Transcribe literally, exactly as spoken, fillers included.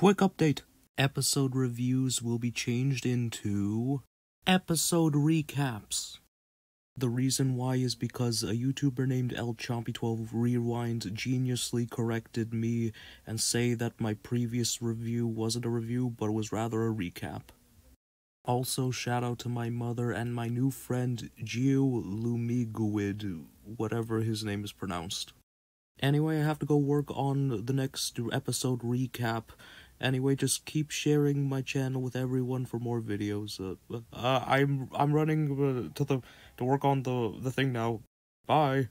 Quick update. Episode reviews will be changed into episode recaps. The reason why is because a YouTuber named El Chompy twelve Rewind geniusly corrected me and say that my previous review wasn't a review, but was rather a recap. Also, shout out to my mother and my new friend Gio Lumiguid, whatever his name is pronounced. Anyway, I have to go work on the next episode recap. Anyway, just keep sharing my channel with everyone for more videos. Uh, uh, I'm I'm running uh, to the to work on the the thing now. Bye.